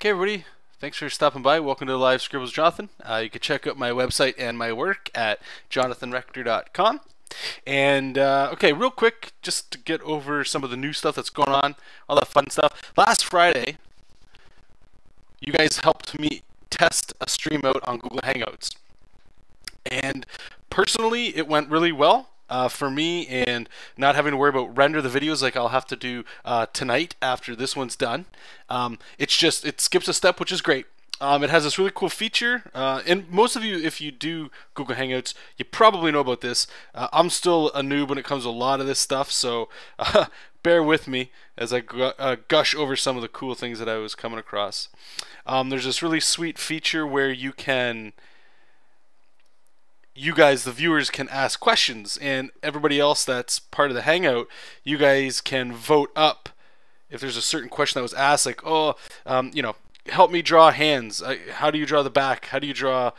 Okay, everybody, thanks for stopping by. Welcome to Live Scribbles, Jonathan. You can check out my website and my work at jonathanrector.com. And, okay, real quick, just to get over some of the new stuff that's going on, all that fun stuff. Last Friday, you guys helped me test a stream out on Google Hangouts. And personally, it went really well. For me, and not having to worry about render the videos like I'll have to do tonight after this one's done. It's just, it skips a step, which is great. It has this really cool feature, and most of you, if you do Google Hangouts, you probably know about this. I'm still a noob when it comes to a lot of this stuff, so bear with me as I gush over some of the cool things that I was coming across. There's this really sweet feature where you can... you guys, the viewers, can ask questions, and everybody else that's part of the Hangout, you guys can vote up if there's a certain question that was asked, like, oh, you know, help me draw hands. How do you draw the back? How do you draw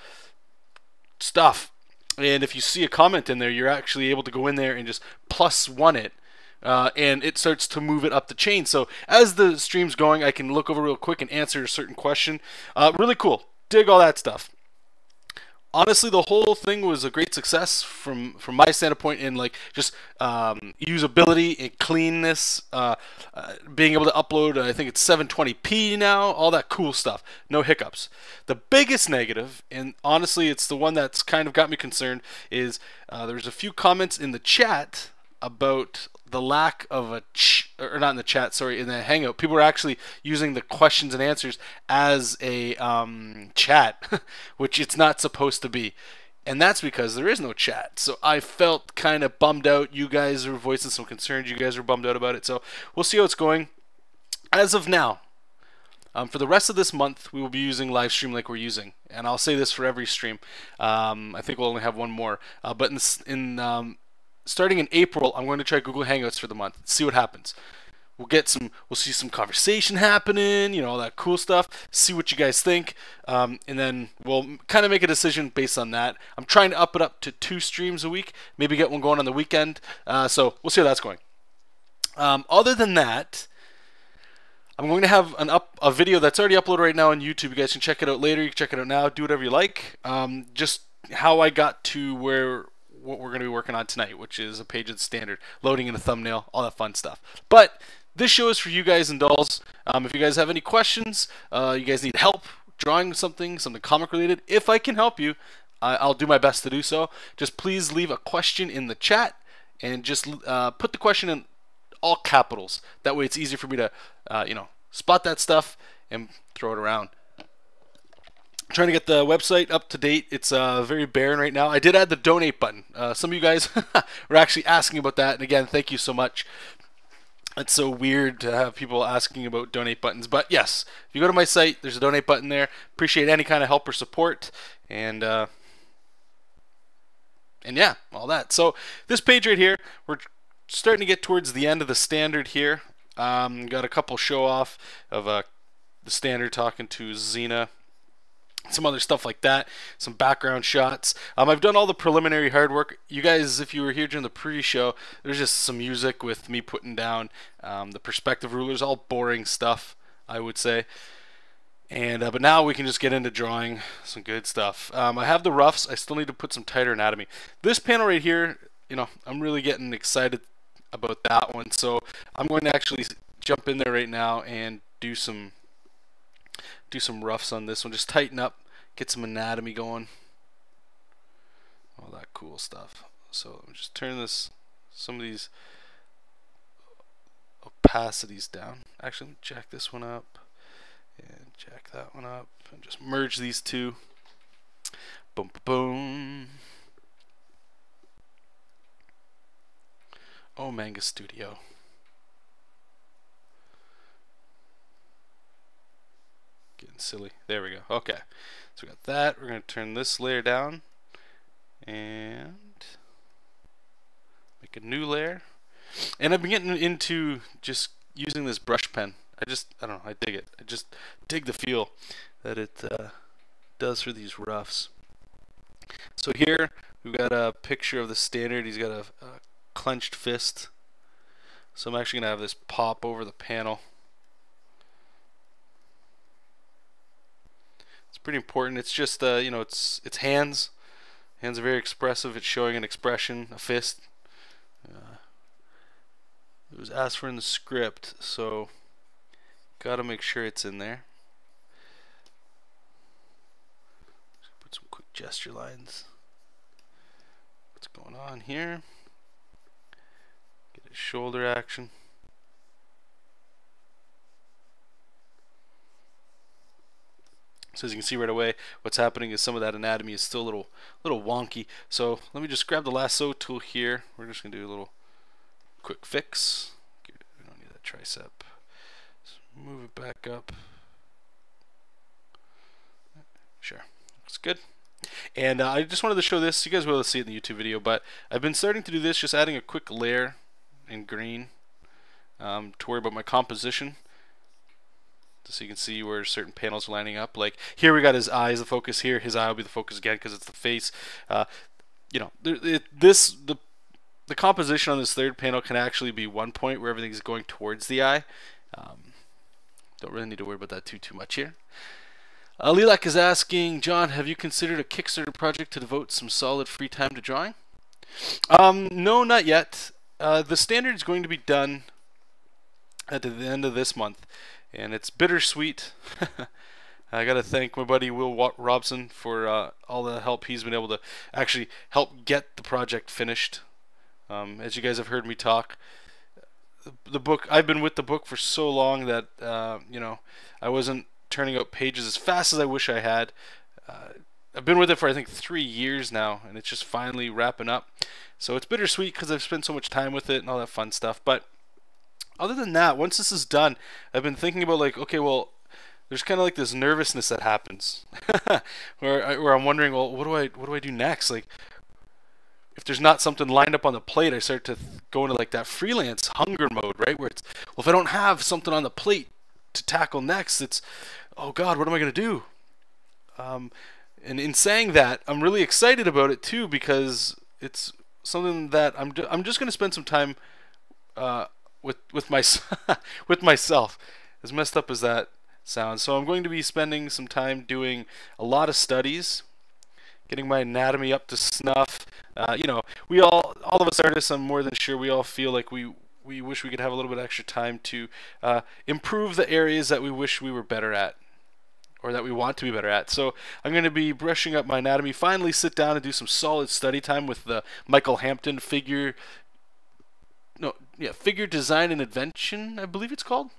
stuff? And if you see a comment in there, you're actually able to go in there and just +1 it, and it starts to move it up the chain. So as the stream's going, I can look over real quick and answer a certain question. Really cool. Dig all that stuff. Honestly, the whole thing was a great success from my standpoint in like just usability and cleanness, being able to upload, I think it's 720p now, all that cool stuff, no hiccups. The biggest negative, and honestly it's the one that's kind of got me concerned, is there's a few comments in the chat about the lack of a, or not in the chat, sorry, in the Hangout. People are actually using the questions and answers as a chat, which it's not supposed to be. And that's because there is no chat. So I felt kind of bummed out. You guys are voicing some concerns. You guys are bummed out about it. So we'll see how it's going. As of now, for the rest of this month, we will be using Livestream like we're using. And I'll say this for every stream. I think we'll only have one more. But starting in April, I'm going to try Google Hangouts for the month. See what happens. We'll see some conversation happening, you know, all that cool stuff. See what you guys think, and then we'll kind of make a decision based on that. I'm trying to up it up to 2 streams a week. Maybe get one going on the weekend. So we'll see how that's going. Other than that, I'm going to have a video that's already uploaded right now on YouTube. You guys can check it out later. You can check it out now. Do whatever you like. Just how I got to where. What we're going to be working on tonight, which is a page of the Standard, loading in a thumbnail, all that fun stuff. But this show is for you guys and dolls. If you guys have any questions, you guys need help drawing something comic related, if I can help you, I'll do my best to do so. Just please leave a question in the chat and just put the question in all capitals. That way it's easier for me to you know, spot that stuff and throw it around. Trying to get the website up to date. It's very barren right now. I did add the donate button. Some of you guys were actually asking about that, and again, thank you so much. It's so weird to have people asking about donate buttons, but yes, if you go to my site, there's a donate button there. Appreciate any kind of help or support, and yeah, all that. So this page right here, we're starting to get towards the end of the Standard here. Got a couple show off of the Standard talking to Xena. Some other stuff like that, some background shots. I've done all the preliminary hard work. You guys, if you were here during the pre-show, there's just some music with me putting down the perspective rulers, all boring stuff, I would say. And but now we can just get into drawing some good stuff. I have the roughs. I still need to put some tighter anatomy. This panel right here, you know, I'm really getting excited about that one. So I'm going to actually jump in there right now and do some roughs on this one. Just tighten up, get some anatomy going, all that cool stuff. So let me just turn this, some of these opacities down. Actually, let me jack this one up and jack that one up and just merge these two. Boom, boom. Oh, Manga Studio. Getting silly. There we go. Okay. So we got that. We're going to turn this layer down and make a new layer. And I've been getting into just using this brush pen. I don't know. I dig it. I just dig the feel that it does for these roughs. So here we've got a picture of the Standard. He's got a clenched fist. So I'm actually going to have this pop over the panel. pretty important. It's just you know, it's hands. Hands are very expressive. It's showing an expression, a fist. It was asked for in the script, so gotta make sure it's in there. Put some quick gesture lines. What's going on here? Get his shoulder action. So as you can see right away, what's happening is some of that anatomy is still a little wonky. So let me just grab the lasso tool here. We're just gonna do a little quick fix. We don't need that tricep. Just move it back up. Sure, looks good. And I just wanted to show this. You guys will see it in the YouTube video, but I've been starting to do this, just adding a quick layer in green to worry about my composition. So you can see where certain panels are lining up. Like here, we got his eyes, the focus here. His eye will be the focus again because it's the face. You know, the composition on this third panel can actually be one point where everything's going towards the eye. Don't really need to worry about that too much here. Lilac is asking, John, have you considered a Kickstarter project to devote some solid free time to drawing? No, not yet. The standard is going to be done at the end of this month. And it's bittersweet. I gotta thank my buddy Will Robson for all the help he's been able to actually help get the project finished. As you guys have heard me talk, the book, I've been with the book for so long that you know, I wasn't turning out pages as fast as I wish I had. I've been with it for I think 3 years now, and it's just finally wrapping up. So it's bittersweet because I've spent so much time with it and all that fun stuff, but other than that, once this is done, I've been thinking about, like, okay, well, there's kind of like this nervousness that happens where I'm wondering, well, what do I do next? Like, if there's not something lined up on the plate, I start to go into like that freelance hunger mode, right? Where it's, well, if I don't have something on the plate to tackle next, it's, oh God, what am I gonna do? And in saying that, I'm really excited about it too, because it's something that I'm just gonna spend some time with myself, as messed up as that sounds. So I'm going to be spending some time doing a lot of studies, getting my anatomy up to snuff. You know, we all of us artists, I'm more than sure, we all feel like we wish we could have a little bit extra time to improve the areas that we wish we were better at, or that we want to be better at. So I'm going to be brushing up my anatomy, finally sit down and do some solid study time with the Michael Hampton Figure. No, yeah, Figure, Design, and Invention, I believe it's called.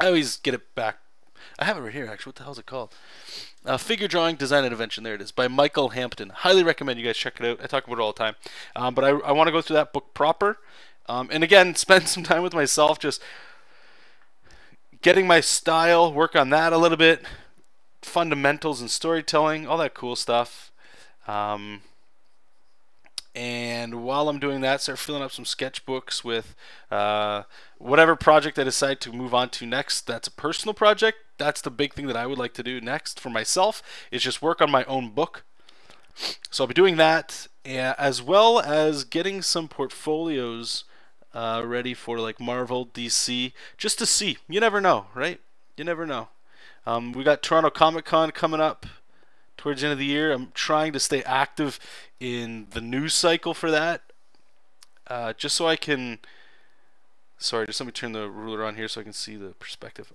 I always get it back. I have it right here, actually. What the hell is it called? Figure, Drawing, Design, and Invention. There it is, by Michael Hampton. Highly recommend you guys check it out. I talk about it all the time. But I want to go through that book proper. And again, spend some time with myself, just getting my style, work on that a little bit, fundamentals and storytelling, all that cool stuff. And while I'm doing that, start filling up some sketchbooks with whatever project I decide to move on to next. That's a personal project. That's the big thing that I would like to do next for myself, is just work on my own book. So I'll be doing that, as well as getting some portfolios ready for like Marvel, DC, just to see. You never know, right? You never know. We got Toronto Comic Con coming up towards the end of the year. I'm trying to stay active in the news cycle for that, just so I can, sorry, just let me turn the ruler on here so I can see the perspective,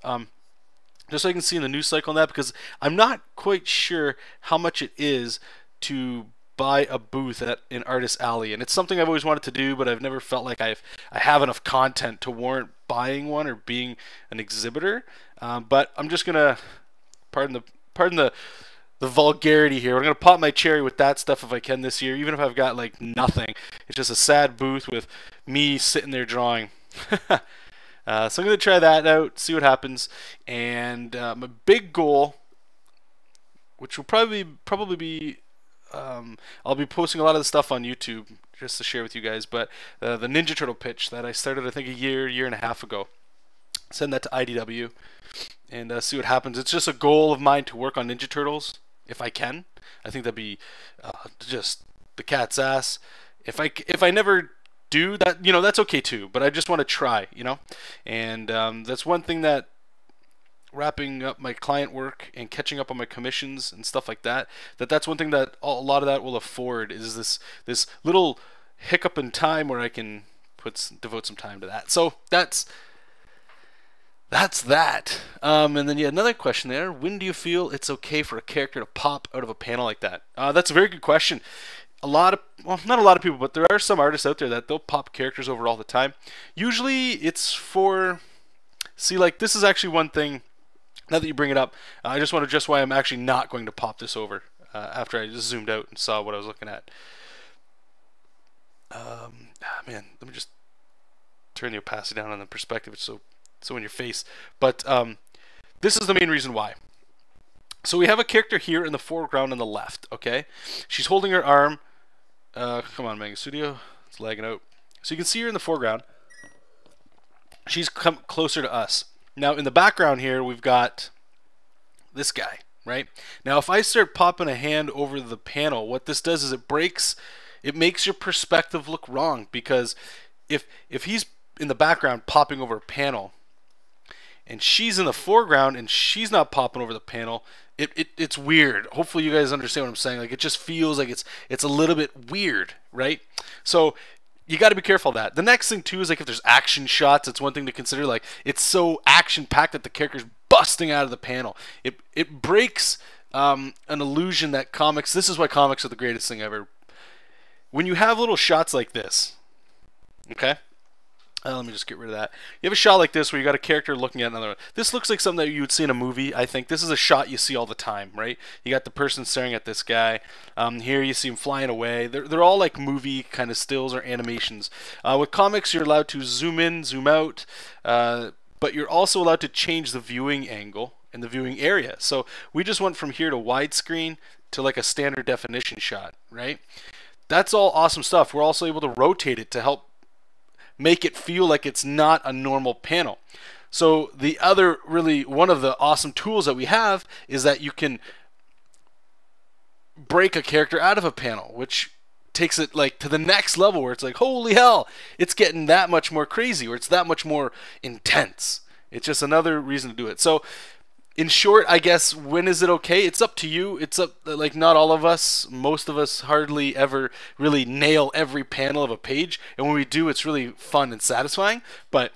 just so I can see in the news cycle on that, because I'm not quite sure how much it is to buy a booth at an artist alley, and it's something I've always wanted to do, but I've never felt like I have enough content to warrant buying one or being an exhibitor. But I'm just gonna, pardon the vulgarity here, I'm gonna pop my cherry with that stuff if I can this year, even if I've got like nothing. It's just a sad booth with me sitting there drawing. So I'm gonna try that out, see what happens. And my big goal, which will probably be, I'll be posting a lot of the stuff on YouTube just to share with you guys, but the Ninja Turtle pitch that I started I think a year and a half ago, send that to IDW and see what happens. It's just a goal of mine to work on Ninja Turtles if I can. I think that'd be just the cat's ass. If I never do that, you know, that's okay too. But I just want to try, you know. And that's one thing that wrapping up my client work and catching up on my commissions and stuff like that, that's one thing that a lot of that will afford, is this little hiccup in time where I can devote some time to that. So that's that. And then, yeah, another question there. When do you feel it's okay for a character to pop out of a panel like that? That's a very good question. A lot of, well, not a lot of people, but there are some artists out there that they'll pop characters over all the time. Usually it's for, see, like, this is actually one thing, now that you bring it up, I just want to address why I'm actually not going to pop this over after I just zoomed out and saw what I was looking at. Man, let me just turn the opacity down on the perspective. It's so in your face. But this is the main reason why. So we have a character here in the foreground on the left, okay? She's holding her arm. Come on, Manga Studio. It's lagging out. So you can see her in the foreground. She's come closer to us. Now, in the background here, we've got this guy, right? Now, if I start popping a hand over the panel, what this does is it breaks... It makes your perspective look wrong, because if he's in the background popping over a panel and she's in the foreground and she's not popping over the panel, it's weird. Hopefully you guys understand what I'm saying. Like, it just feels like it's a little bit weird, right? So you got to be careful of that. The next thing too is, like, if there's action shots, it's one thing to consider. Like, it's so action packed that the character's busting out of the panel. It breaks an illusion that comics. This is why comics are the greatest thing ever. When you have little shots like this, okay? Let me just get rid of that. You have a shot like this where you got a character looking at another one. This looks like something that you would see in a movie, I think. This is a shot you see all the time, right? You got the person staring at this guy. Here you see him flying away. They're all like movie kind of stills or animations. With comics, you're allowed to zoom in, zoom out, but you're also allowed to change the viewing angle and the viewing area. So we just went from here to widescreen to like a standard definition shot, right? That's all awesome stuff. We're also able to rotate it to help make it feel like it's not a normal panel. So the other, really, one of the awesome tools that we have is that you can break a character out of a panel, which takes it like to the next level where it's like, holy hell, it's getting that much more crazy, or it's that much more intense. It's just another reason to do it. So in short, I guess, when is it okay? It's up to you. It's up, like, not all of us, most of us hardly ever really nail every panel of a page. And when we do, it's really fun and satisfying. But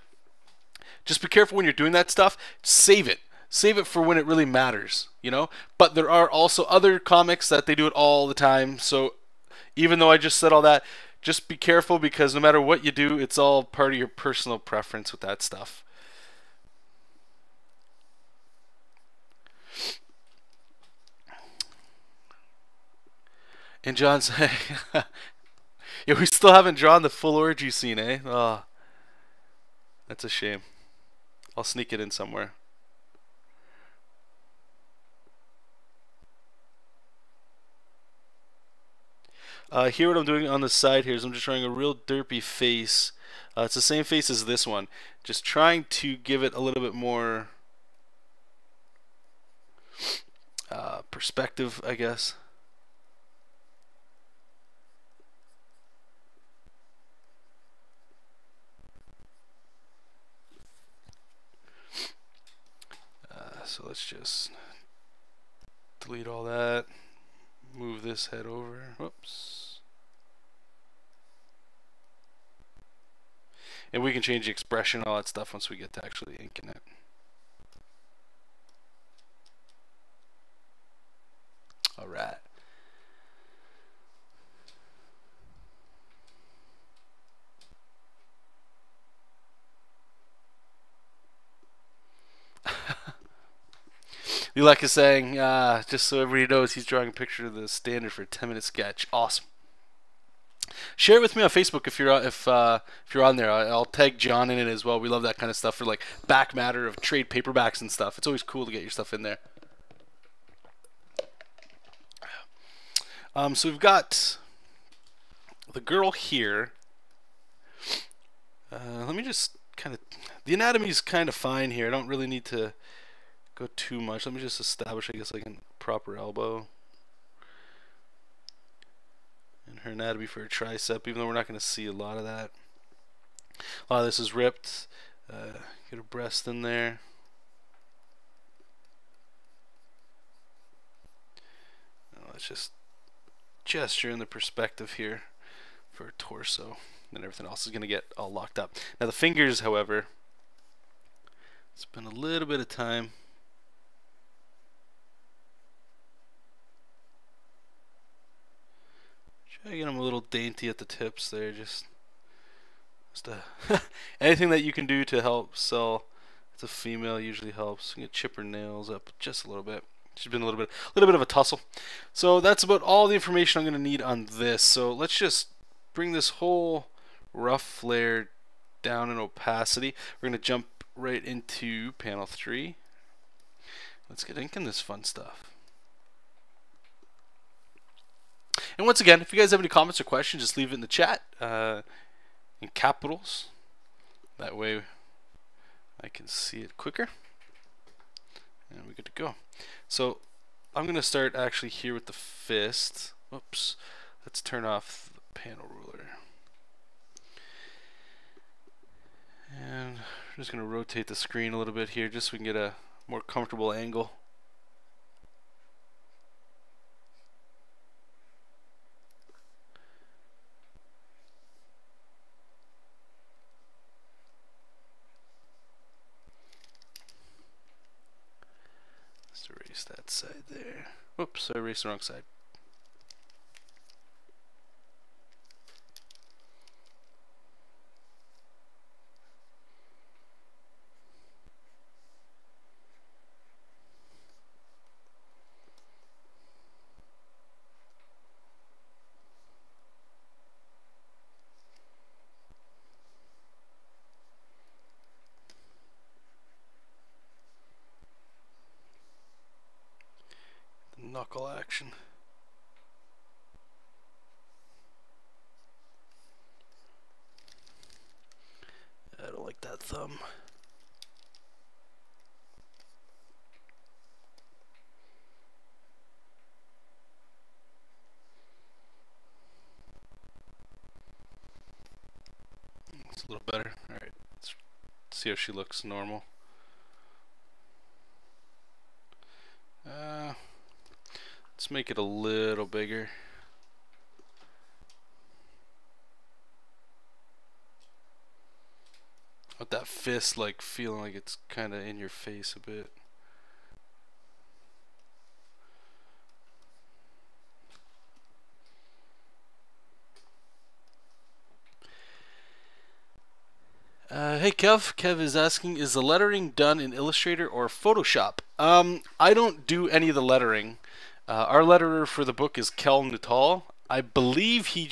just be careful when you're doing that stuff. Save it. Save it for when it really matters, you know? But there are also other comics that they do it all the time. So even though I just said all that, just be careful, because no matter what you do, it's all part of your personal preference with that stuff. And John said, yeah, we still haven't drawn the full orgy scene, eh? Oh, that's a shame. I'll sneak it in somewhere. Here what I'm doing on the side here is I'm just drawing a real derpy face. It's the same face as this one. Just trying to give it a little bit more perspective, I guess. So let's just delete all that, move this head over, whoops. And we can change the expression, all that stuff, once we get to actually inking it. All right. Lulek is saying, just so everybody knows, he's drawing a picture of the Standard for a 10-minute sketch. Awesome. Share it with me on Facebook if you're on there. I'll tag John in it as well. We love that kind of stuff for, like, back matter of trade paperbacks and stuff. It's always cool to get your stuff in there. So we've got the girl here. Let me just kind of... The anatomy is kind of fine here. I don't really need to... go too much. Let me just establish, I guess, like a proper elbow and her anatomy for her tricep, even though we're not going to see a lot of that. A lot of this is ripped. Get her breast in there. Let's just gesture in the perspective here for torso. Then everything else is going to get all locked up. Now the fingers, however, spend a little bit of time. Try to get them a little dainty at the tips there. Anything that you can do to help sell. It's a female, usually helps. You can chip her nails up just a little bit. She's been a little bit of a tussle. So that's about all the information I'm going to need on this. So let's just bring this whole rough layer down in opacity. We're going to jump right into panel 3. Let's get inking this fun stuff. And once again, if you guys have any comments or questions, just leave it in the chat in capitals. That way I can see it quicker. And we're good to go. So I'm going to start actually here with the fist. Whoops. Let's turn off the panel ruler. And I'm just going to rotate the screen a little bit here just so we can get a more comfortable angle. Let's erase that side there. Whoops, I erased the wrong side. Knuckle action. I don't like that thumb. It's a little better. All right, let's see if she looks normal. Let's make it a little bigger. With that fist like feeling like it's kind of in your face a bit. Hey Kev. Kev is asking, is the lettering done in Illustrator or Photoshop? I don't do any of the lettering. Our letterer for the book is Kel Natal. I believe he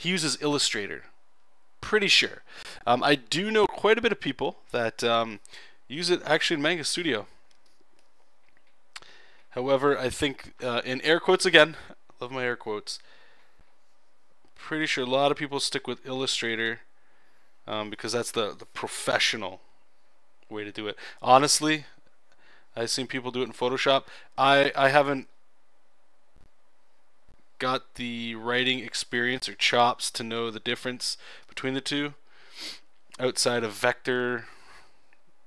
uses Illustrator. Pretty sure. I do know quite a bit of people that use it actually in Manga Studio. However, I think in air quotes again, love my air quotes. Pretty sure a lot of people stick with Illustrator because that's the professional way to do it. Honestly, I've seen people do it in Photoshop. I haven't got the writing experience or chops to know the difference between the two outside of vector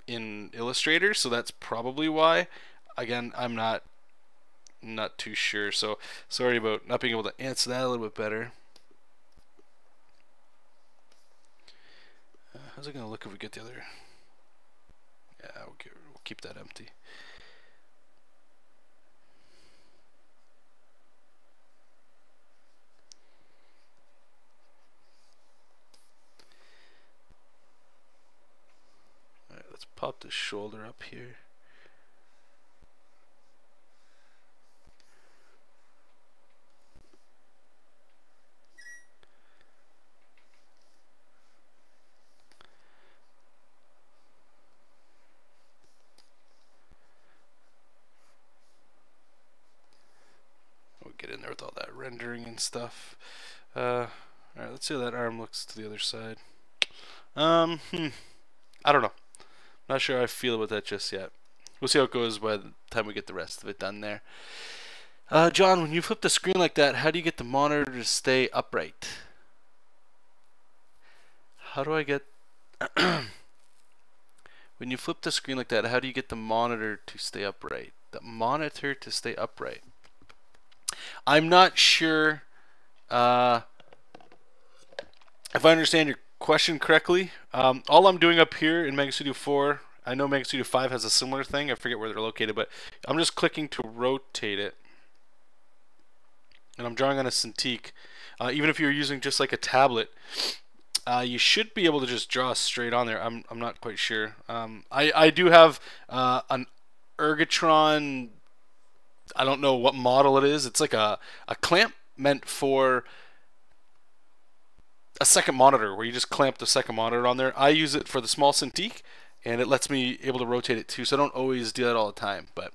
in Illustrator, so that's probably why. Again, I'm not too sure, so sorry about not being able to answer that a little bit better. How's it gonna look if we get the other? Yeah, we'll keep that empty. Let's pop the shoulder up here. We'll get in there with all that rendering and stuff. Alright, let's see how that arm looks to the other side. I don't know. Not sure how I feel about that just yet. We'll see how it goes by the time we get the rest of it done there. John, when you flip the screen like that, how do you get the monitor to stay upright? How do I get... When you flip the screen like that, how do you get the monitor to stay upright? The monitor to stay upright. I'm not sure if I understand your question correctly. All I'm doing up here in Manga Studio 4, I know Manga Studio 5 has a similar thing. I forget where they're located, but I'm just clicking to rotate it. And I'm drawing on a Cintiq. Even if you're using just like a tablet, you should be able to just draw straight on there. I'm not quite sure. I do have an Ergotron. I don't know what model it is. It's like a clamp meant for a second monitor, where you just clamp the second monitor on there. I use it for the small Cintiq, and it lets me able to rotate it too. So I don't always do that all the time, but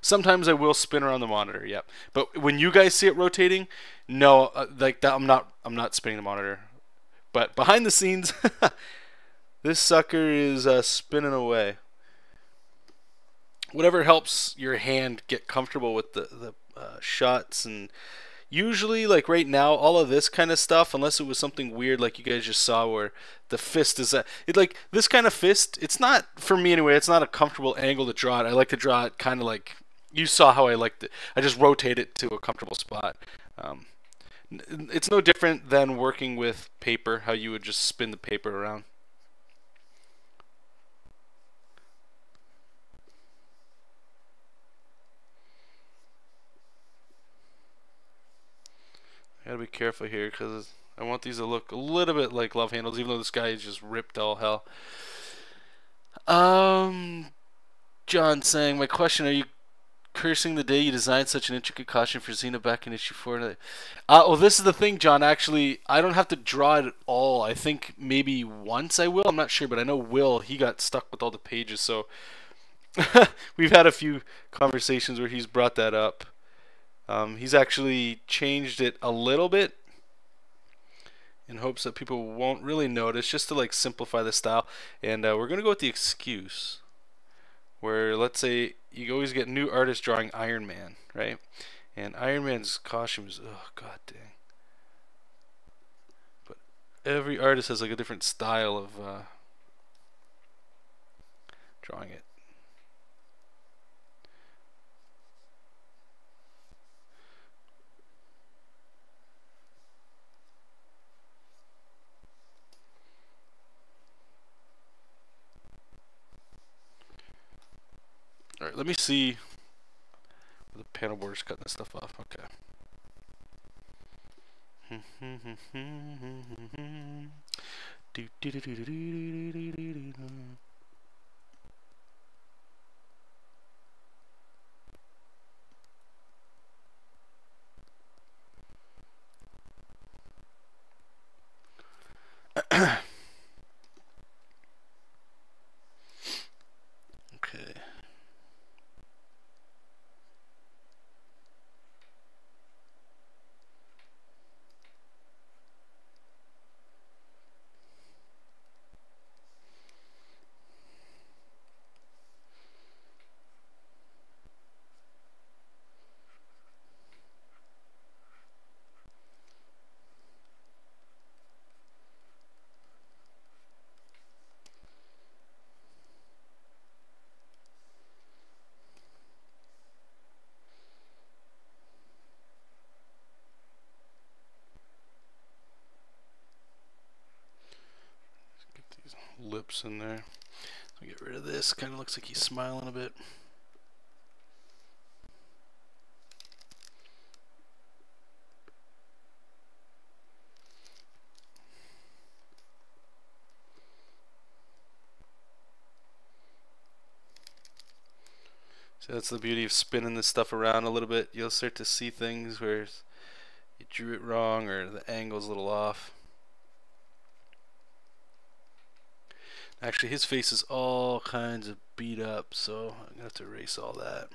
sometimes I will spin around the monitor. Yep. But when you guys see it rotating, no, like that, I'm not spinning the monitor. But behind the scenes, this sucker is spinning away. Whatever helps your hand get comfortable with the shots. And usually, like right now, all of this kind of stuff, unless it was something weird like you guys just saw where the fist is at, it, like this kind of fist, it's not, for me anyway, it's not a comfortable angle to draw it. I like to draw it kind of like, you saw how I liked it. I just rotate it to a comfortable spot. It's no different than working with paper, how you would just spin the paper around. I gotta be careful here because I want these to look a little bit like love handles, even though this guy is just ripped all hell. John saying, my question, are you cursing the day you designed such an intricate costume for Xena back in issue 4? Well, this is the thing, John. Actually, I don't have to draw it at all. I think maybe once I will. I'm not sure, but I know Will, he got stuck with all the pages. So we've had a few conversations where he's brought that up. He's actually changed it a little bit in hopes that people won't really notice, just to like simplify the style. And we're going to go with the excuse, where let's say you always get new artists drawing Iron Man, right? And Iron Man's costumes, oh god dang. But every artist has like a different style of drawing it. Alright, let me see where the panel board's cutting this stuff off. Okay. Okay. Lips in there. I'll get rid of this. Kind of looks like he's smiling a bit. So that's the beauty of spinning this stuff around a little bit. You'll start to see things where you drew it wrong or the angle's a little off. Actually, his face is all kinds of beat up, so I'm going to have to erase all that.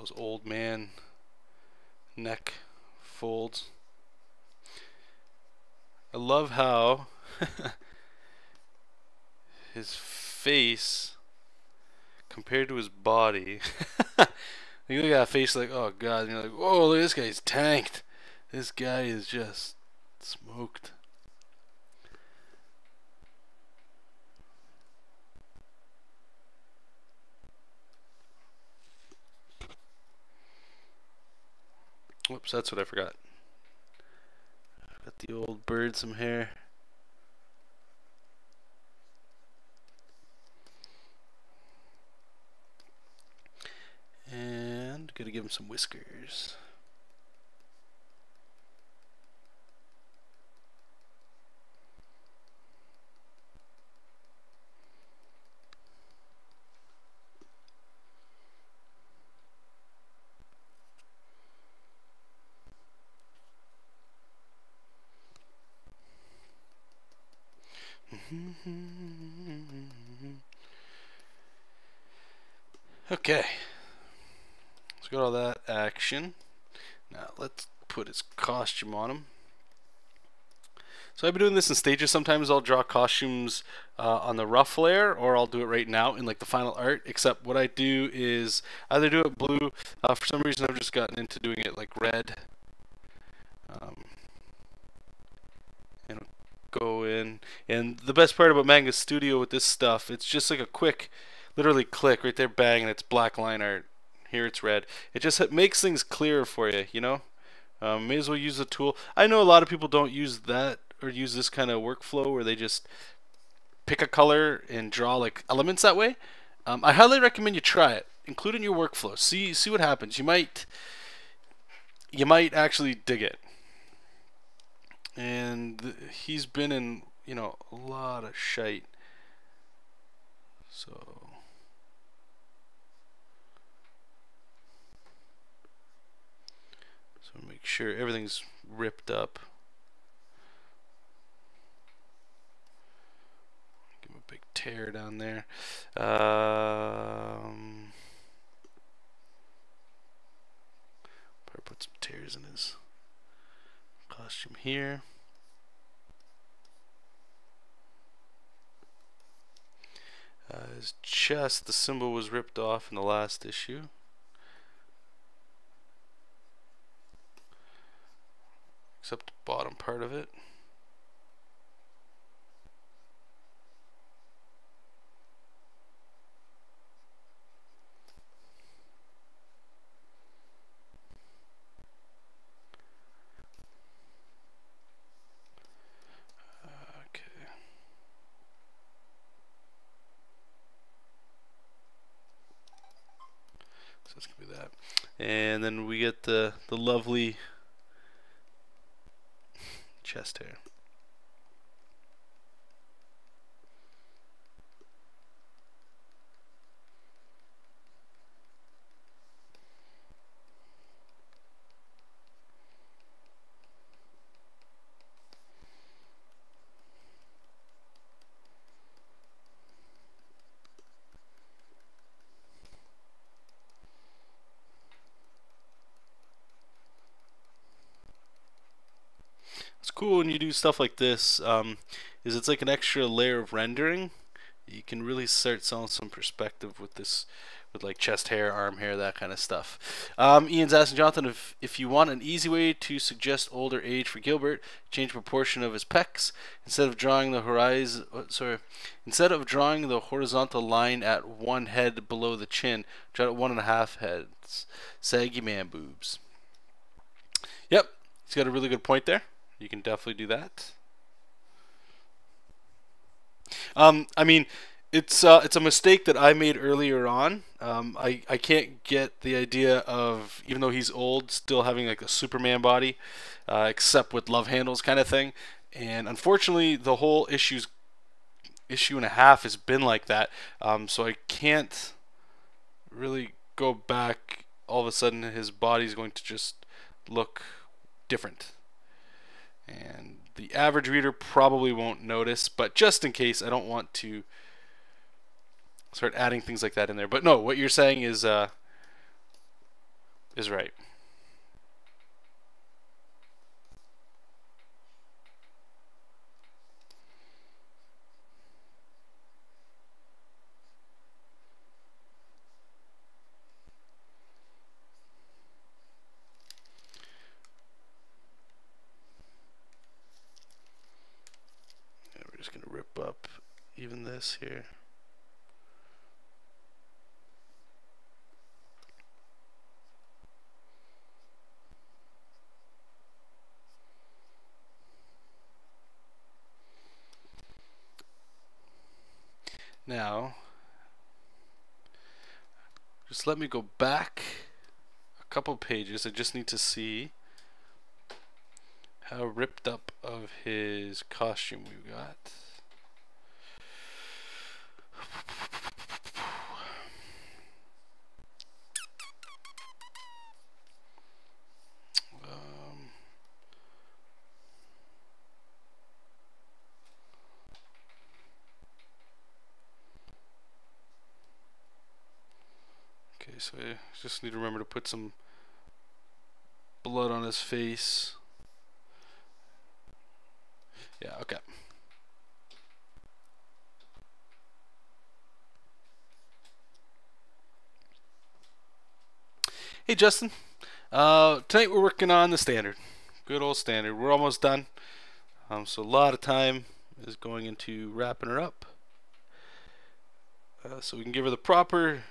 those old man neck folds. I love how his face compared to his body. You look at that face like, oh god, and you're like, whoa, look, this guy's tanked. This guy is just smoked. Whoops, that's what I forgot. I got the old bird some hair. And gotta give him some whiskers. Okay. Let's get all that action. Now let's put his costume on him. So I've been doing this in stages. Sometimes I'll draw costumes on the rough layer, or I'll do it right now in like the final art, except what I do is either do it blue. For some reason I've just gotten into doing it like red. And go in, and the best part about Manga Studio with this stuff, it's just like a quick, literally click right there, bang, and it's black line art. Here it's red. It just makes things clearer for you, you know. May as well use the tool. I know a lot of people don't use that or use this kind of workflow where they just pick a color and draw like elements that way. I highly recommend you try it. Include it in your workflow. See what happens. You might actually dig it. And he's been in, you know, a lot of shite. So make sure everything's ripped up. Give him a big tear down there. Probably put some tears in his costume here. His chest, the symbol was ripped off in the last issue. Except the bottom part of it. So it's gonna be that, and then we get the lovely chest hair. Cool when you do stuff like this is it's like an extra layer of rendering. You can really start selling some perspective with this, with like chest hair, arm hair, that kind of stuff. Ian's asking Jonathan if you want an easy way to suggest older age for Gilbert, change proportion of his pecs instead of drawing the horizon. Instead of drawing the horizontal line at one head below the chin, draw it 1.5 heads. Saggy man boobs. Yep, he's got a really good point there. You can definitely do that. I mean, it's a mistake that I made earlier on. I can't get the idea of, even though he's old, still having like a Superman body, except with love handles kind of thing. And unfortunately, the whole issue and a half has been like that. So I can't really go back. All of a sudden, his body's going to just look different. And the average reader probably won't notice, but just in case, I don't want to start adding things like that in there. But no, what you're saying is is right. Even this here. Now, just let me go back a couple pages. I just need to see how ripped up of his costume we've got. Okay, so I just need to remember to put some blood on his face. Yeah, okay. Hey Justin, tonight we're working on the Standard, good old Standard. We're almost done, so a lot of time is going into wrapping her up, so we can give her the proper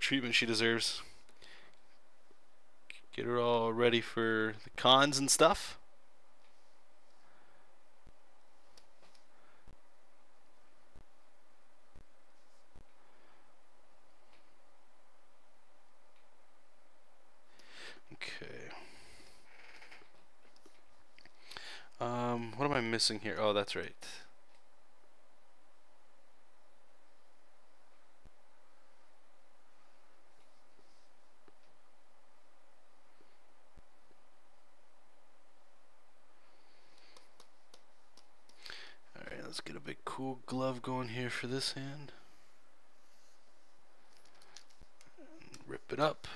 treatment she deserves. Get her all ready for the cons and stuff. Okay. What am I missing here? Oh, that's right. All right, let's get a big cool glove going here for this hand. Rip it up.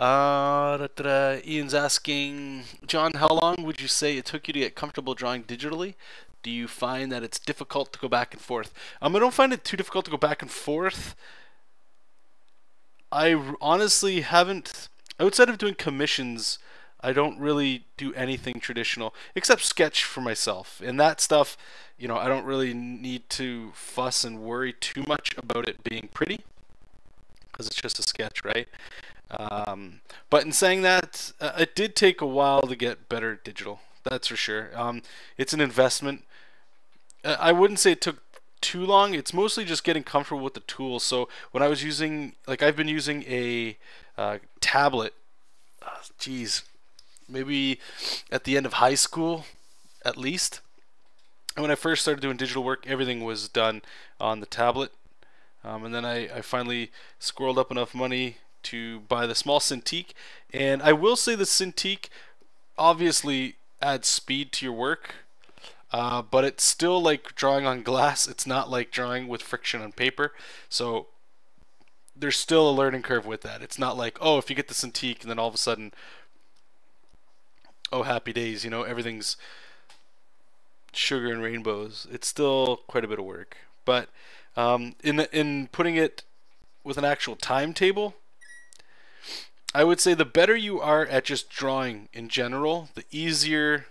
Ian's asking, John, how long would you say it took you to get comfortable drawing digitally? Do you find that it's difficult to go back and forth? I don't find it too difficult to go back and forth. I honestly haven't, outside of doing commissions, I don't really do anything traditional except sketch for myself. And that stuff, you know, I don't really need to fuss and worry too much about it being pretty, because it's just a sketch, right? But in saying that, it did take a while to get better digital, that's for sure. It's an investment. I wouldn't say it took too long. It's mostly just getting comfortable with the tool. So when I was using, like, I've been using a tablet, maybe at the end of high school at least. And when I first started doing digital work, everything was done on the tablet. And then I finally squirreled up enough money to buy the small Cintiq. And I will say the Cintiq obviously adds speed to your work, but it's still like drawing on glass. It's not like drawing with friction on paper. So there's still a learning curve with that. It's not like, oh, if you get the Cintiq and then all of a sudden, oh, happy days, you know, everything's sugar and rainbows. It's still quite a bit of work. But in putting it with an actual timetable, I would say the better you are at just drawing in general, the easier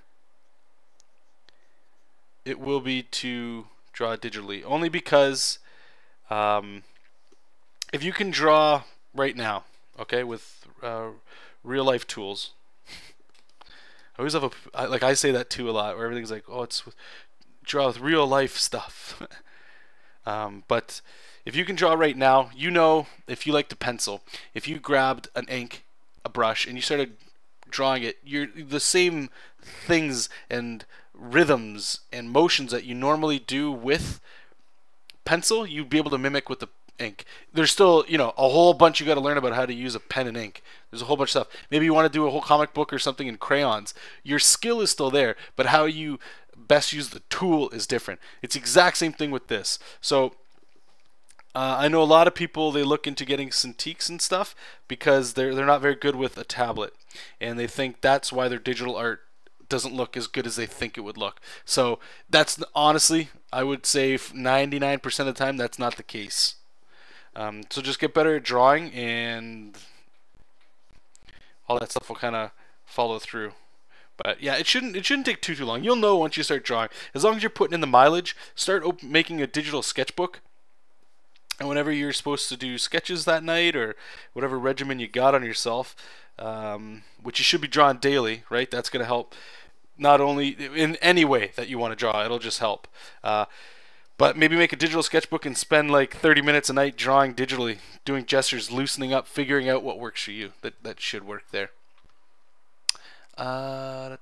it will be to draw digitally. Only because if you can draw right now, okay, with real life tools. I always have a, like, I say that too a lot, where everything's like, oh, it's draw with real life stuff. But if you can draw right now, you know, if you like to pencil, if you grabbed an ink, a brush, and you started drawing it, you're the same things and rhythms and motions that you normally do with pencil, you'd be able to mimic with the ink. There's still, you know, a whole bunch you got to learn about how to use a pen and ink. There's a whole bunch of stuff. Maybe you want to do a whole comic book or something in crayons. Your skill is still there, but how you best use the tool is different. It's the exact same thing with this. So I know a lot of people, they look into getting Cintiqs and stuff because they're not very good with a tablet, and they think that's why their digital art doesn't look as good as they think it would look. So that's honestly, I would say 99% of the time that's not the case. So just get better at drawing, and all that stuff will kind of follow through. But yeah, it shouldn't take too long. You'll know once you start drawing. As long as you're putting in the mileage, start making a digital sketchbook. And whenever you're supposed to do sketches that night, or whatever regimen you got on yourself, which you should be drawing daily, right? That's going to help, not only in any way that you want to draw. It'll just help. But maybe make a digital sketchbook and spend like 30 minutes a night drawing digitally, doing gestures, loosening up, figuring out what works for you. That should work there. TK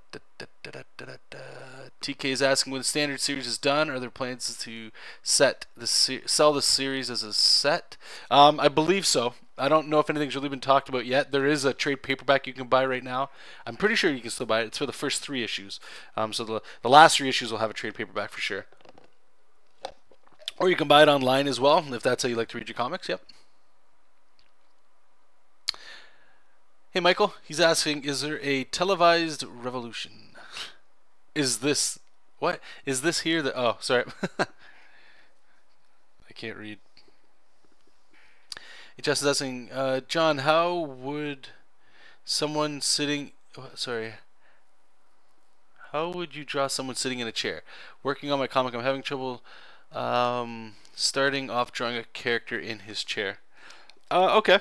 is asking, when the Standard series is done, are there plans to sell the series as a set? I believe so. I don't know if anything's really been talked about yet. There is a trade paperback you can buy right now. I'm pretty sure you can still buy it. It's for the first 3 issues. So the last 3 issues will have a trade paperback for sure. Or you can buy it online as well, if that's how you like to read your comics. Yep. Hey Michael, he's asking, is there a televised revolution? Is this, what? Is this here the, oh, sorry. I can't read. He just is asking, John, how would someone sitting, oh, sorry. How would you draw someone sitting in a chair? Working on my comic, I'm having trouble starting off drawing a character in his chair. Okay.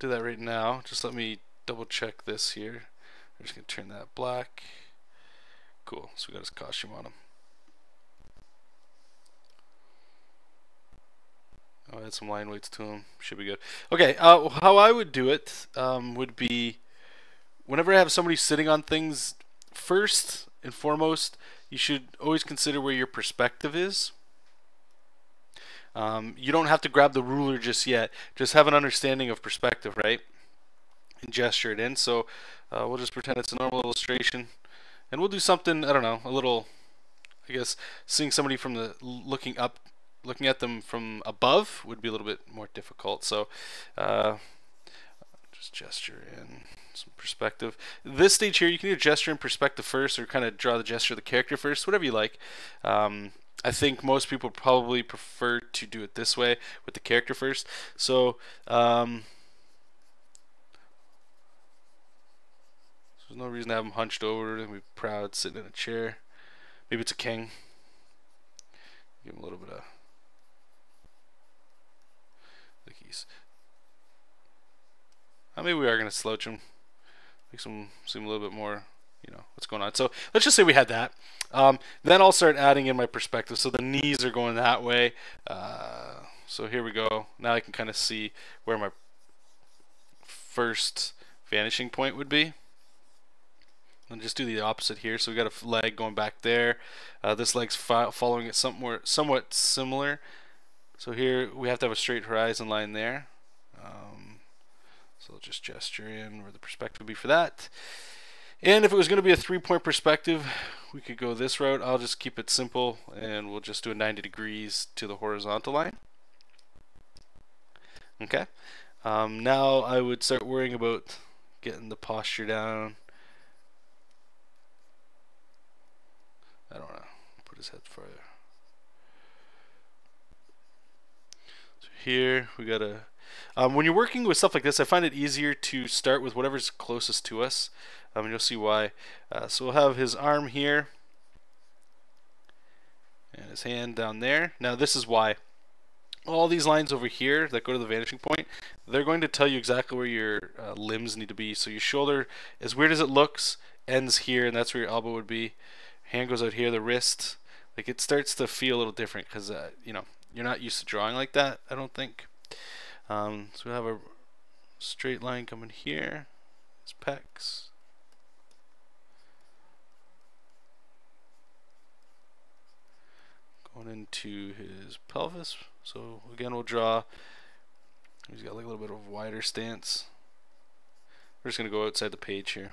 Do that right now. Just let me double check this here. I'm just gonna turn that black. Cool. So we got his costume on him. I'll add some line weights to him. Should be good. Okay. How I would do it would be, whenever I have somebody sitting on things, first and foremost, you should always consider where your perspective is. You don't have to grab the ruler just yet. Just have an understanding of perspective, right? And gesture it in. So we'll just pretend it's a normal illustration, and we'll do something, I don't know, a little, I guess, seeing somebody from the, looking up, looking at them from above would be a little bit more difficult. So just gesture in some perspective. This stage here, you can either gesture in perspective first, or kind of draw the gesture of the character first, whatever you like. I think most people probably prefer to do it this way, with the character first. So, there's no reason to have him hunched over and be proud sitting in a chair. Maybe it's a king. Give him a little bit of, like he's, maybe we are going to slouch him. Makes him seem a little bit more, you know, what's going on. So let's just say we had that. Then I'll start adding in my perspective. So the knees are going that way. So here we go. Now I can kind of see where my first vanishing point would be. And just do the opposite here. So we got a leg going back there. This leg's following it somewhat similar. So here we have to have a straight horizon line there. So I'll just gesture in where the perspective would be for that. And if it was going to be a 3-point perspective, we could go this route. I'll just keep it simple, and we'll just do a 90 degrees to the horizontal line. Okay. Now I would start worrying about getting the posture down. I don't know. Put his head further. So here we got a. When you're working with stuff like this, I find it easier to start with whatever's closest to us. And you'll see why. So we'll have his arm here and his hand down there. Now this is why. All these lines over here that go to the vanishing point, they're going to tell you exactly where your limbs need to be. So your shoulder, as weird as it looks, ends here, and that's where your elbow would be. Hand goes out here, the wrist. Like, it starts to feel a little different because, you know, you're not used to drawing like that, I don't think. So we'll have a straight line coming here. It's pecs. Going into his pelvis. So again, we'll draw. He's got like a little bit of a wider stance. We're just going to go outside the page here.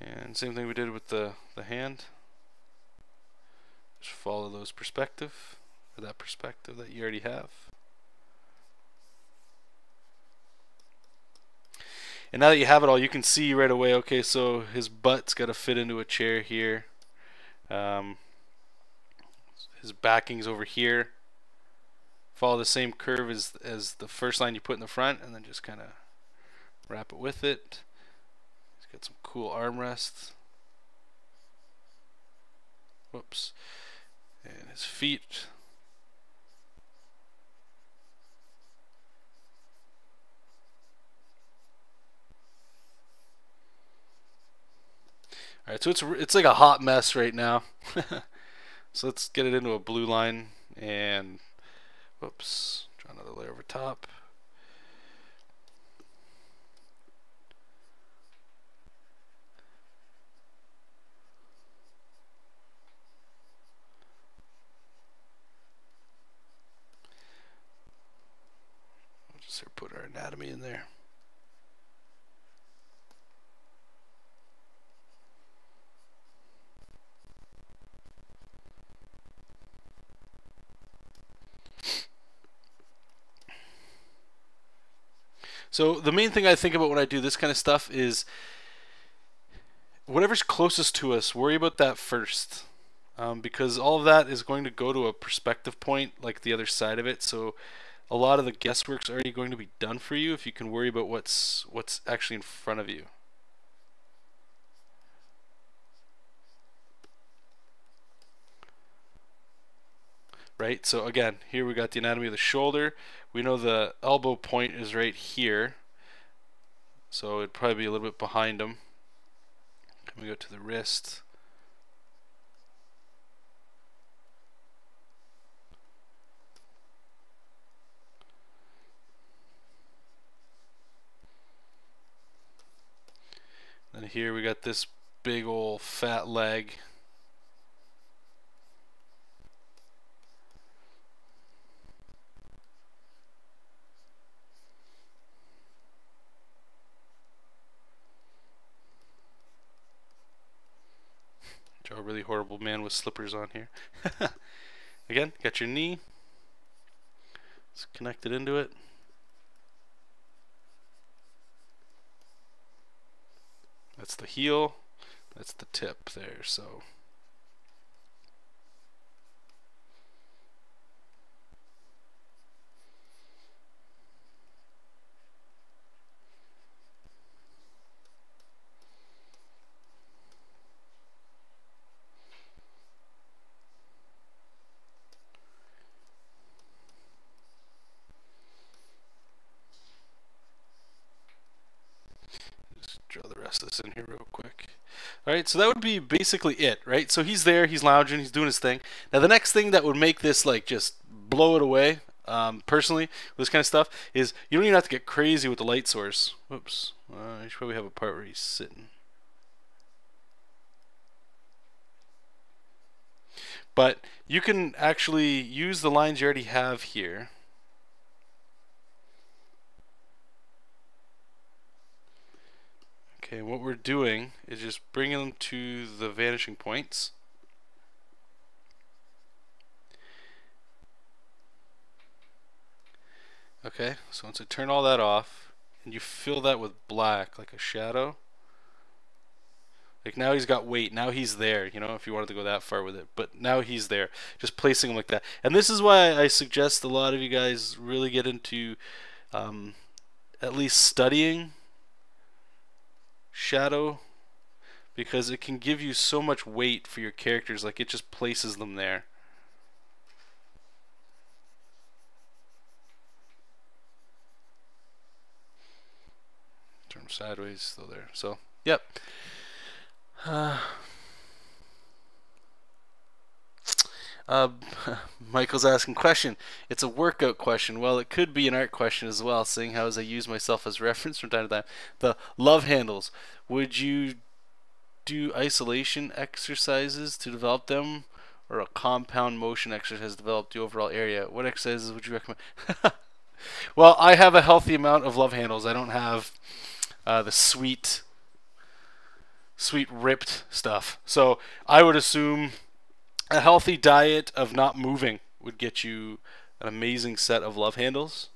And same thing we did with the hand. Just follow those perspective, or that perspective that you already have. And now that you have it all, you can see right away, okay, so his butt's got to fit into a chair here. His backing's over here. Follow the same curve as the first line you put in the front, and then just kind of wrap it with it. He's got some cool armrests. Whoops. And his feet. All right, so it's like a hot mess right now. So let's get it into a blue line and whoops, draw another layer over top. We'll just here put our anatomy in there. So the main thing I think about when I do this kind of stuff is whatever's closest to us, worry about that first, because all of that is going to go to a perspective point, like the other side of it. So a lot of the guesswork's already going to be done for you if you can worry about what's actually in front of you. Right, so again, here we got the anatomy of the shoulder. We know the elbow point is right here, so it'd probably be a little bit behind him. Can we go to the wrist? Then here we got this big old fat leg. A really horrible man with slippers on here. Again, got your knee. It's connected into it. That's the heel. That's the tip there. So this in here real quick. Alright, so that would be basically it, right? So he's there, he's lounging, he's doing his thing. Now the next thing that would make this like just blow it away, personally, this kind of stuff, is you don't even have to get crazy with the light source. Whoops. You should probably have a part where he's sitting. But you can actually use the lines you already have here. Okay, what we're doing is just bringing them to the vanishing points. Okay, so once I turn all that off, and you fill that with black, like a shadow. Like now he's got weight, now he's there, you know, if you wanted to go that far with it. But now he's there, just placing him like that. And this is why I suggest a lot of you guys really get into at least studying shadow, because it can give you so much weight for your characters. Like it just places them there. Turn them sideways, still there. So yep. Michael's asking question. It's a workout question. Well, it could be an art question as well, seeing how as I use myself as reference from time to time. The love handles. Would you do isolation exercises to develop them, or a compound motion exercise to develop the overall area? What exercises would you recommend? Well, I have a healthy amount of love handles. I don't have the sweet sweet ripped stuff. So I would assume a healthy diet of not moving would get you an amazing set of love handles.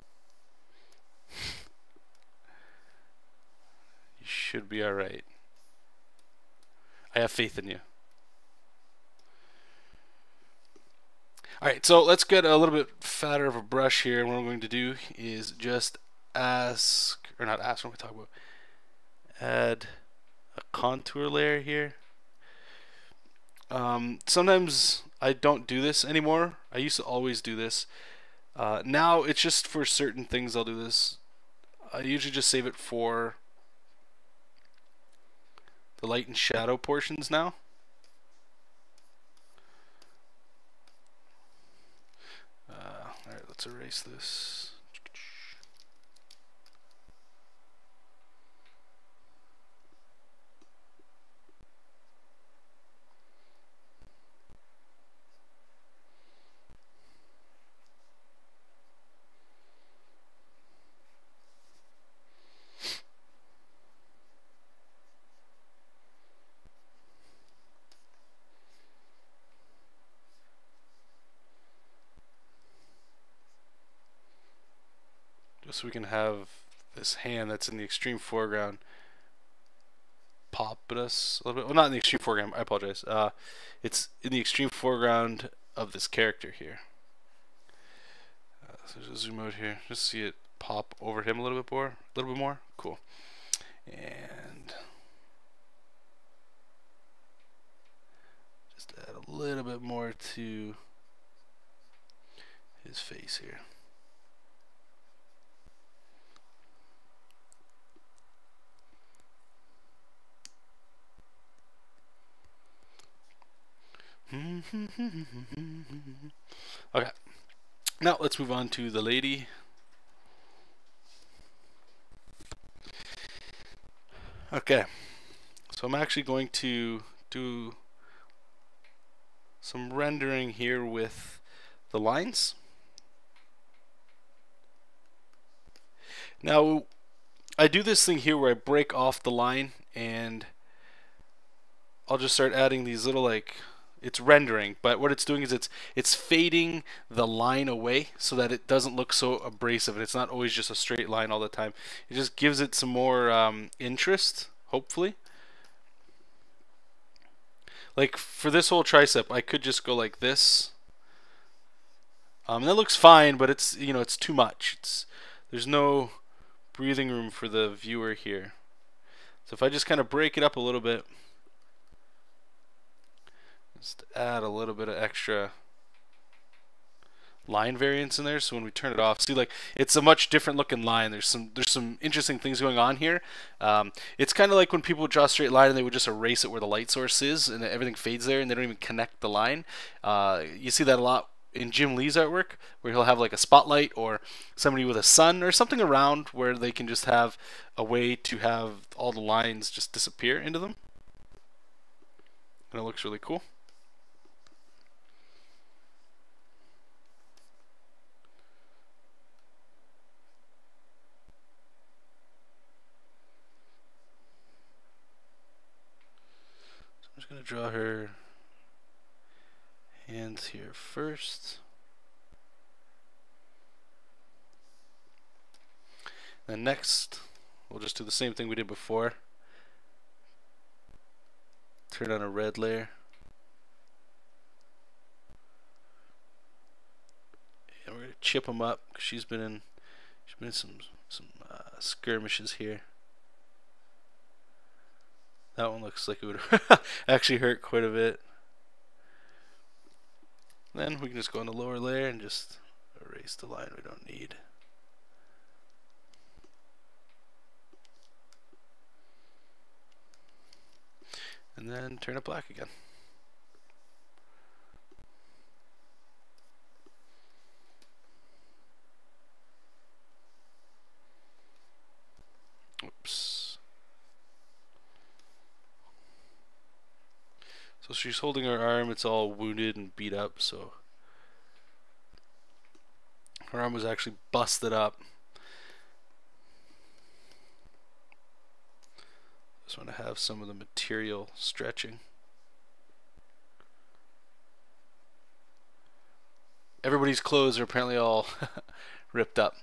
You should be all right. I have faith in you. All right, so let's get a little bit fatter of a brush here. What I'm going to do is just ask, or not ask, what am I talking about? Add a contour layer here. Sometimes I don't do this anymore. I used to always do this. Now it's just for certain things I'll do this. I usually just save it for the light and shadow portions now. Alright, let's erase this. So we can have this hand that's in the extreme foreground pop at us a little bit. Well, not in the extreme foreground, I apologize. It's in the extreme foreground of this character here. So just zoom out here, just see it pop over him a little bit more. Cool. And just add a little bit more to his face here. Okay, now let's move on to the lady. Okay, so I'm actually going to do some rendering here with the lines. Now, I do this thing here where I break off the line and I'll just start adding these little, like, it's rendering, but what it's doing is it's fading the line away so that it doesn't look so abrasive. It's not always just a straight line all the time. It just gives it some more interest, hopefully. Like for this whole tricep, I could just go like this. That looks fine, but it's, you know, it's too much. There's no breathing room for the viewer here. So if I just kind of break it up a little bit. Just add a little bit of extra line variance in there, so when we turn it off, see, like, it's a much different looking line. There's some interesting things going on here. It's kind of like when people draw a straight line and they would just erase it where the light source is, and everything fades there, and they don't even connect the line. You see that a lot in Jim Lee's artwork, where he'll have like a spotlight or somebody with a sun or something around where they can just have a way to have all the lines just disappear into them, and it looks really cool. Gonna draw her hands here first, then next we'll just do the same thing we did before, turn on a red layer, and we're gonna chip them up because she's been in some skirmishes here. That one looks like it would actually hurt quite a bit. Then we can just go on the lower layer and just erase the line we don't need. And then turn it black again. Oops. So she's holding her arm, it's all wounded and beat up, so her arm was actually busted up. just want to have some of the material stretching. Everybody's clothes are apparently all ripped up.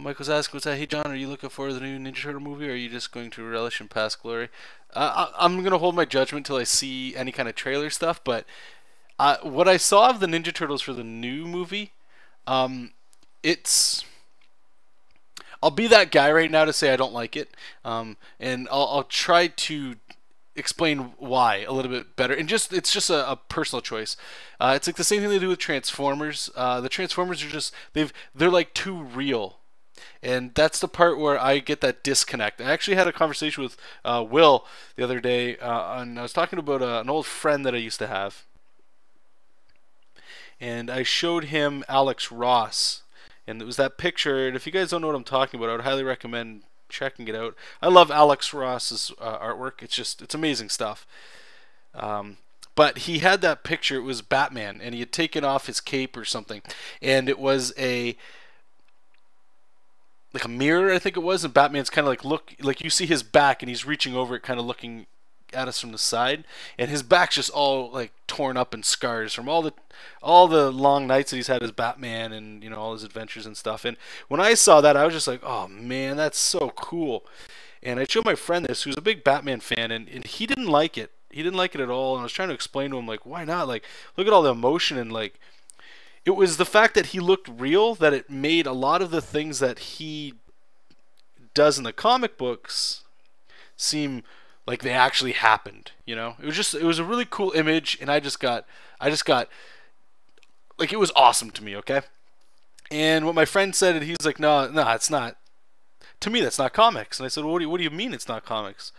Michael's asked, what's that? Hey John, are you looking forward to the new Ninja Turtle movie, or are you just going to relish in past glory? I'm going to hold my judgment till I see any kind of trailer stuff, but what I saw of the Ninja Turtles for the new movie, I'll be that guy right now to say I don't like it, and I'll try to explain why a little bit better. And just it's just a personal choice. It's like the same thing they do with Transformers. The Transformers are just they're like too real, and that's the part where I get that disconnect. I actually had a conversation with Will the other day, and I was talking about an old friend that I used to have, and I showed him Alex Ross, and it was that picture. And if you guys don't know what I'm talking about, I would highly recommend checking it out. I love Alex Ross's artwork. It's amazing stuff. But he had that picture. It was Batman, and he had taken off his cape or something, and it was like a mirror, I think it was. And Batman's kind of like you see his back, and he's reaching over it, kind of looking at us from the side, and his back's just all like torn up and scars from all the long nights that he's had as Batman, and you know, all his adventures and stuff. And when I saw that, I was just like, oh man, that's so cool. And I showed my friend this, who's a big Batman fan, and he didn't like it. He didn't like it at all. And I was trying to explain to him, like, why not? Like, look at all the emotion. And like, it was the fact that he looked real that it made a lot of the things that he does in the comic books seem like they actually happened, you know. It was a really cool image, and I just got like, it was awesome to me, okay? And what my friend said, and he's like, no, it's not. To me, that's not comics. And I said, well, what do you mean it's not comics?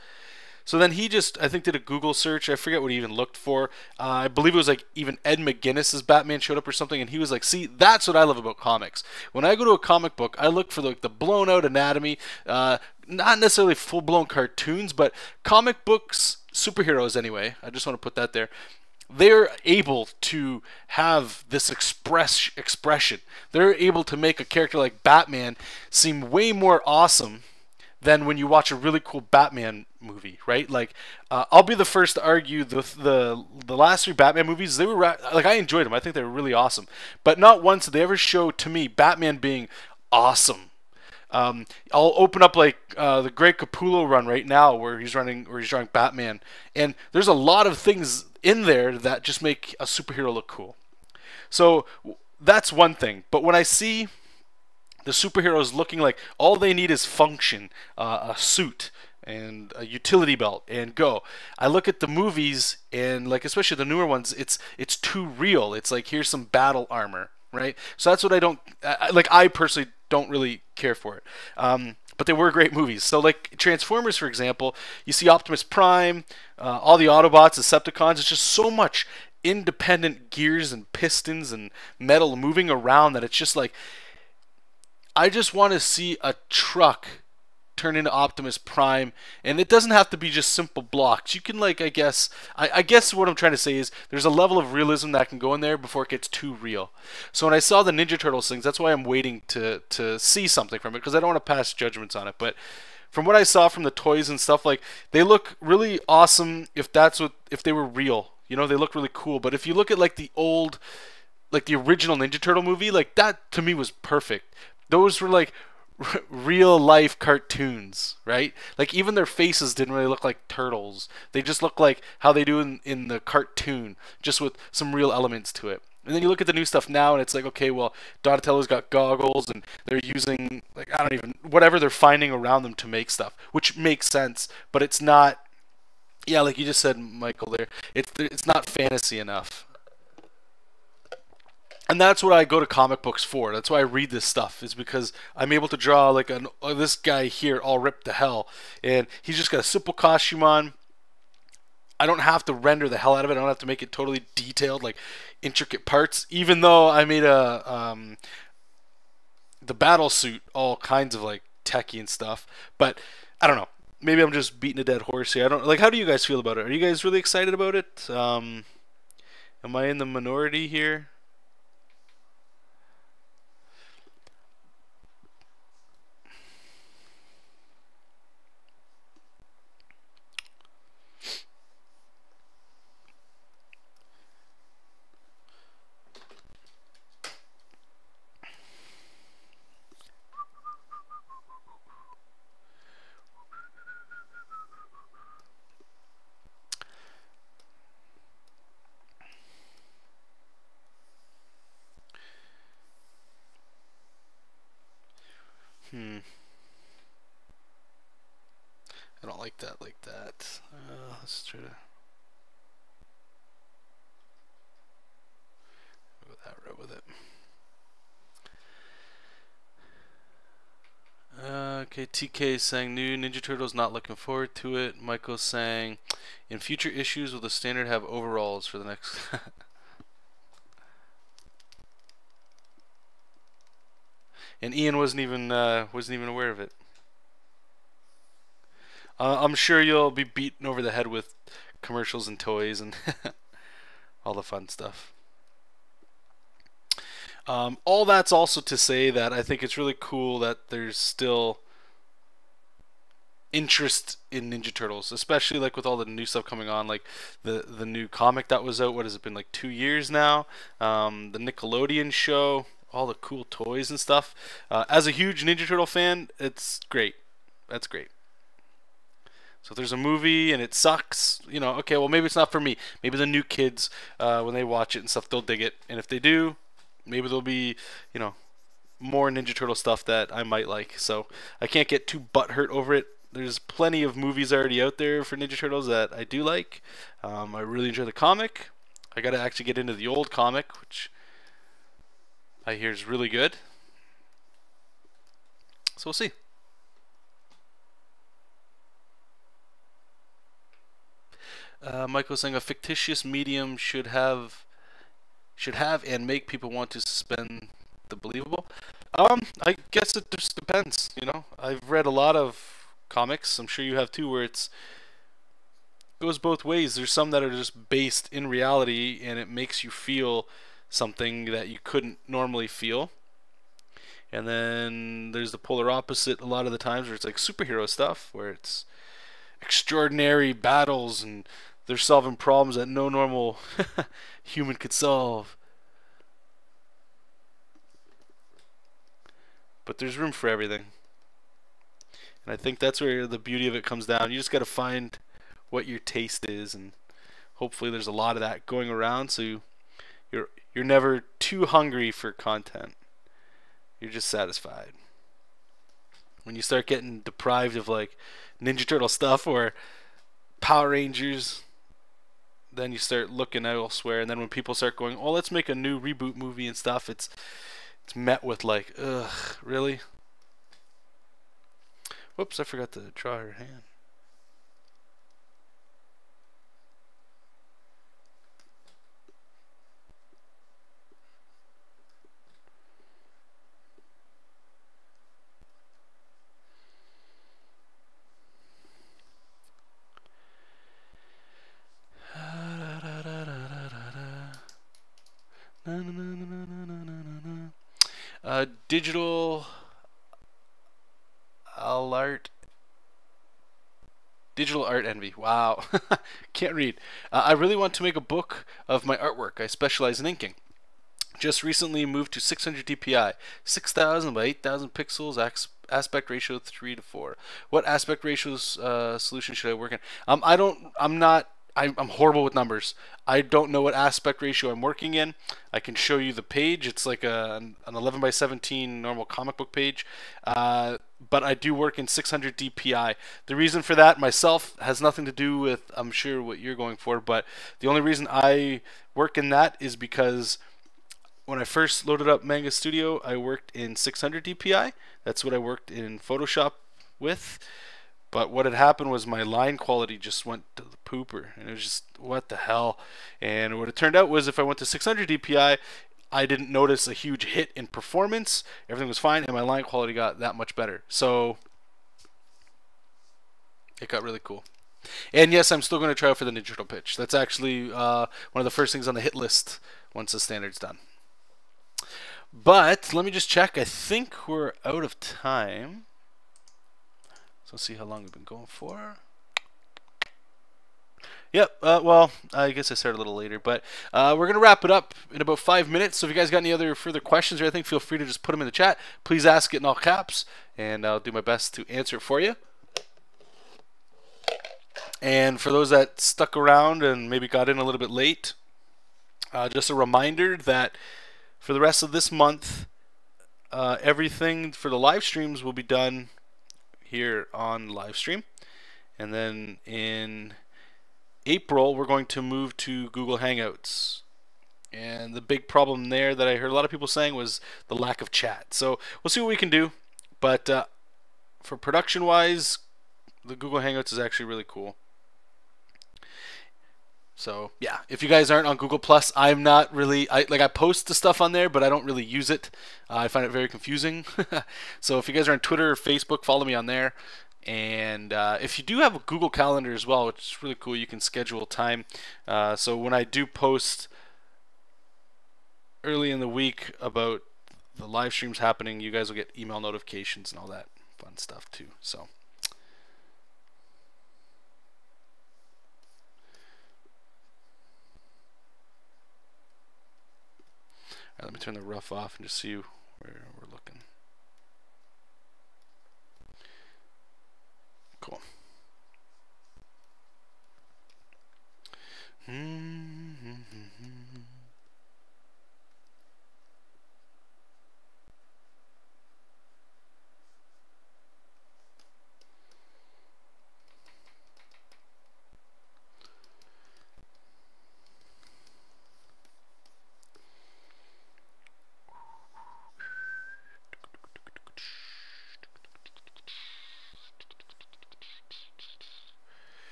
So then he just, I think, did a Google search. I forget what he even looked for. I believe it was like even Ed McGuinness as Batman showed up or something, and he was like, see, that's what I love about comics. When I go to a comic book, I look for like the blown-out anatomy, not necessarily full-blown cartoons, but comic books, superheroes anyway. I just want to put that there. They're able to have this expression. They're able to make a character like Batman seem way more awesome than when you watch a really cool Batman movie, right? Like, I'll be the first to argue the last three Batman movies, they were like, I enjoyed them. I think they were really awesome. But not once did they ever show to me Batman being awesome. I'll open up like the Greg Capullo run right now, where he's drawing Batman, and there's a lot of things in there that just make a superhero look cool. So that's one thing. But when I see the superheroes looking like all they need is function, a suit and a utility belt, and go, I look at the movies, and like, especially the newer ones, it's too real. It's like, here's some battle armor, right? So that's what I don't like. I personally don't really care for it, but they were great movies. So like Transformers, for example, you see Optimus Prime, all the Autobots, Decepticons. It's just so much independent gears and pistons and metal moving around that it's just like, I just want to see a truck turn into Optimus Prime, and it doesn't have to be just simple blocks. You can, like, I guess what I'm trying to say is there's a level of realism that can go in there before it gets too real. So when I saw the Ninja Turtles things, that's why I'm waiting to see something from it, because I don't want to pass judgments on it. But from what I saw from the toys and stuff, like, they look really awesome if they were real. You know, they look really cool. But if you look at like the original Ninja Turtle movie, like, that to me was perfect. Those were like real life cartoons, right? Like, even their faces didn't really look like turtles. They just look like how they do in the cartoon, just with some real elements to it. And then you look at the new stuff now, and it's like, okay, well, Donatello's got goggles, and they're using, like, I don't even, whatever they're finding around them to make stuff, which makes sense. But it's not, yeah, like you just said, Michael, there, it's not fantasy enough. And that's what I go to comic books for. That's why I read this stuff, is because I'm able to draw like this guy here all ripped to hell, and he's just got a simple costume on. I don't have to render the hell out of it. I don't have to make it totally detailed, like intricate parts, even though I made the battle suit all kinds of like techie and stuff. But I don't know, maybe I'm just beating a dead horse here. I don't, like, how do you guys feel about it? Are you guys really excited about it? Am I in the minority here? like that. Let's try to go that route with it. Okay, TK saying new Ninja Turtles, not looking forward to it. Michael saying, in future issues will the Standard have overalls for the next? And Ian wasn't even aware of it. I'm sure you'll be beaten over the head with commercials and toys and all the fun stuff. All that's also to say that I think it's really cool that there's still interest in Ninja Turtles, especially like with all the new stuff coming on, like the new comic that was out. What has it been, like 2 years now? The Nickelodeon show, all the cool toys and stuff. As a huge Ninja Turtle fan, it's great. That's great. So if there's a movie and it sucks, you know, okay, well maybe it's not for me. Maybe the new kids, when they watch it and stuff, they'll dig it. And if they do, maybe there'll be, you know, more Ninja Turtle stuff that I might like. So I can't get too butthurt over it. There's plenty of movies already out there for Ninja Turtles that I do like. I really enjoy the comic. I got to actually get into the old comic, which I hear is really good. So we'll see. Michael saying a fictitious medium should have and make people want to suspend the believable. I guess it just depends, you know. I've read a lot of comics, I'm sure you have too, where it goes both ways. There's some that are just based in reality and it makes you feel something that you couldn't normally feel. And then there's the polar opposite a lot of the times, where it's like superhero stuff, where it's extraordinary battles and they're solving problems that no normal human could solve. But there's room for everything. And I think that's where the beauty of it comes down. You just got to find what your taste is, and hopefully there's a lot of that going around, so you're never too hungry for content. You're just satisfied. When you start getting deprived of like Ninja Turtle stuff or Power Rangers, then you start looking elsewhere. And then when people start going, oh, let's make a new reboot movie and stuff, it's met with like, ugh, really? Whoops, I forgot to draw her hand. Digital art envy. Wow. Can't read. I really want to make a book of my artwork. I specialize in inking. Just recently moved to 600 dpi, 6,000 by 8,000 pixels, aspect ratio 3:4. What aspect ratios solution should I work in? I'm horrible with numbers. I don't know what aspect ratio I'm working in. I can show you the page. It's like an 11 by 17 normal comic book page. But I do work in 600 DPI. The reason for that myself has nothing to do with, I'm sure, what you're going for, but the only reason I work in that is because when I first loaded up Manga Studio, I worked in 600 DPI. That's what I worked in Photoshop with. But what had happened was my line quality just went to the pooper, and it was just, what the hell? And what it turned out was if I went to 600 DPI, I didn't notice a huge hit in performance. Everything was fine, and my line quality got that much better. So it got really cool. And yes, I'm still going to try out for the Ninja Turtle pitch. That's actually one of the first things on the hit list once the Standard's done. But let me just check. I think we're out of time. Let's see how long we've been going for. Yep, well, I guess I started a little later, but we're going to wrap it up in about 5 minutes. So if you guys got any other further questions or anything, feel free to just put them in the chat. Please ask it in all caps, and I'll do my best to answer it for you. And for those that stuck around and maybe got in a little bit late, just a reminder that for the rest of this month, everything for the live streams will be done here on live stream, And then in April, we're going to move to Google Hangouts. And the big problem there that I heard a lot of people saying was the lack of chat. So we'll see what we can do. But for production-wise, the Google Hangouts is actually really cool. So yeah, if you guys aren't on Google Plus, I'm not really, I post the stuff on there, but I don't really use it. I find it very confusing. So if you guys are on Twitter or Facebook, follow me on there. And if you do have a Google Calendar as well, which is really cool, you can schedule time. So when I do post early in the week about the live streams happening, you guys will get email notifications and all that fun stuff too. So. All right, let me turn the rough off and just see where we're looking. Cool.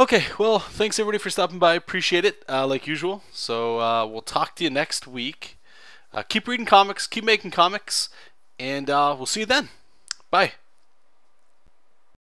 Okay, well, thanks everybody for stopping by. Appreciate it, like usual. So we'll talk to you next week. Keep reading comics, keep making comics, and we'll see you then. Bye.